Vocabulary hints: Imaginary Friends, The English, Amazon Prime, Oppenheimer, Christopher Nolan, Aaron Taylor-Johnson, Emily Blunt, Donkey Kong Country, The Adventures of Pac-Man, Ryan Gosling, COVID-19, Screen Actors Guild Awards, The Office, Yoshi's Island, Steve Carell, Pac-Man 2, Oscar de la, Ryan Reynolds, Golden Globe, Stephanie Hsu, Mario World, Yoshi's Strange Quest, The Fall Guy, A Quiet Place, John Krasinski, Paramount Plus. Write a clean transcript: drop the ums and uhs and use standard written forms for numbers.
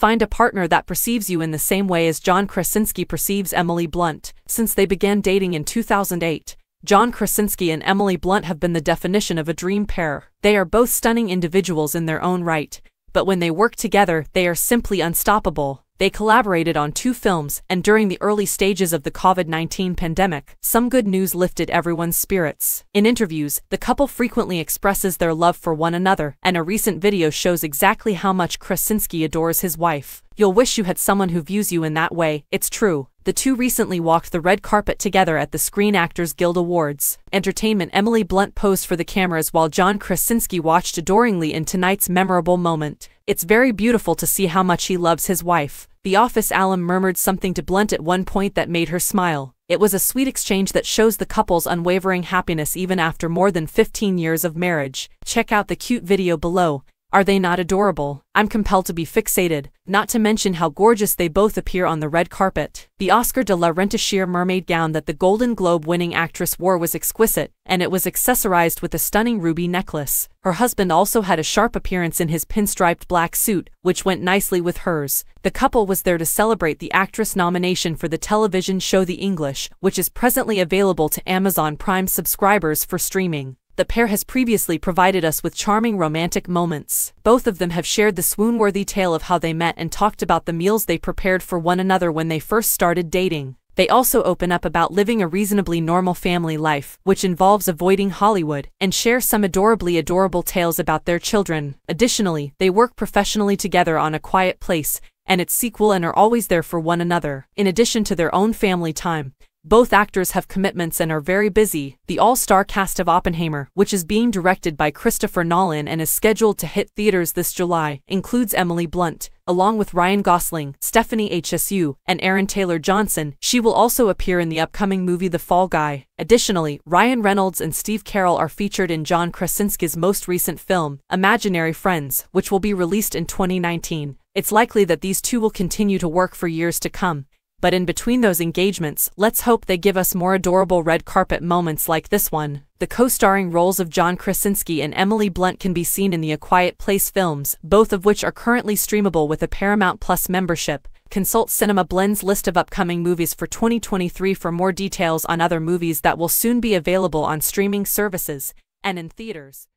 Find a partner that perceives you in the same way as John Krasinski perceives Emily Blunt. Since they began dating in 2008, John Krasinski and Emily Blunt have been the definition of a dream pair. They are both stunning individuals in their own right, but when they work together, they are simply unstoppable. They collaborated on 2 films, and during the early stages of the COVID-19 pandemic, some good news lifted everyone's spirits. In interviews, the couple frequently expresses their love for one another, and a recent video shows exactly how much Krasinski adores his wife. You'll wish you had someone who views you in that way, it's true. The two recently walked the red carpet together at the Screen Actors Guild Awards. Entertainment. Emily Blunt posed for the cameras while John Krasinski watched adoringly in tonight's memorable moment. It's very beautiful to see how much he loves his wife. The Office alum murmured something to Blunt at one point that made her smile. It was a sweet exchange that shows the couple's unwavering happiness even after more than 15 years of marriage. Check out the cute video below. Are they not adorable? I'm compelled to be fixated, not to mention how gorgeous they both appear on the red carpet. The Oscar de la mermaid gown that the Golden Globe winning actress wore was exquisite, and it was accessorized with a stunning ruby necklace. Her husband also had a sharp appearance in his pinstriped black suit, which went nicely with hers. The couple was there to celebrate the actress nomination for the television show The English, which is presently available to Amazon Prime subscribers for streaming. The pair has previously provided us with charming romantic moments. Both of them have shared the swoon-worthy tale of how they met and talked about the meals they prepared for one another when they first started dating. They also open up about living a reasonably normal family life, which involves avoiding Hollywood, and share some adorably adorable tales about their children. Additionally, they work professionally together on A Quiet Place and its sequel and are always there for one another. In addition to their own family time, both actors have commitments and are very busy. The all-star cast of Oppenheimer, which is being directed by Christopher Nolan and is scheduled to hit theaters this July, includes Emily Blunt, along with Ryan Gosling, Stephanie Hsu, and Aaron Taylor-Johnson. She will also appear in the upcoming movie The Fall Guy. Additionally, Ryan Reynolds and Steve Carell are featured in John Krasinski's most recent film, Imaginary Friends, which will be released in 2019. It's likely that these two will continue to work for years to come. But in between those engagements, let's hope they give us more adorable red carpet moments like this one. The co-starring roles of John Krasinski and Emily Blunt can be seen in the A Quiet Place films, both of which are currently streamable with a Paramount Plus membership. Consult Cinema Blend's list of upcoming movies for 2023 for more details on other movies that will soon be available on streaming services and in theaters.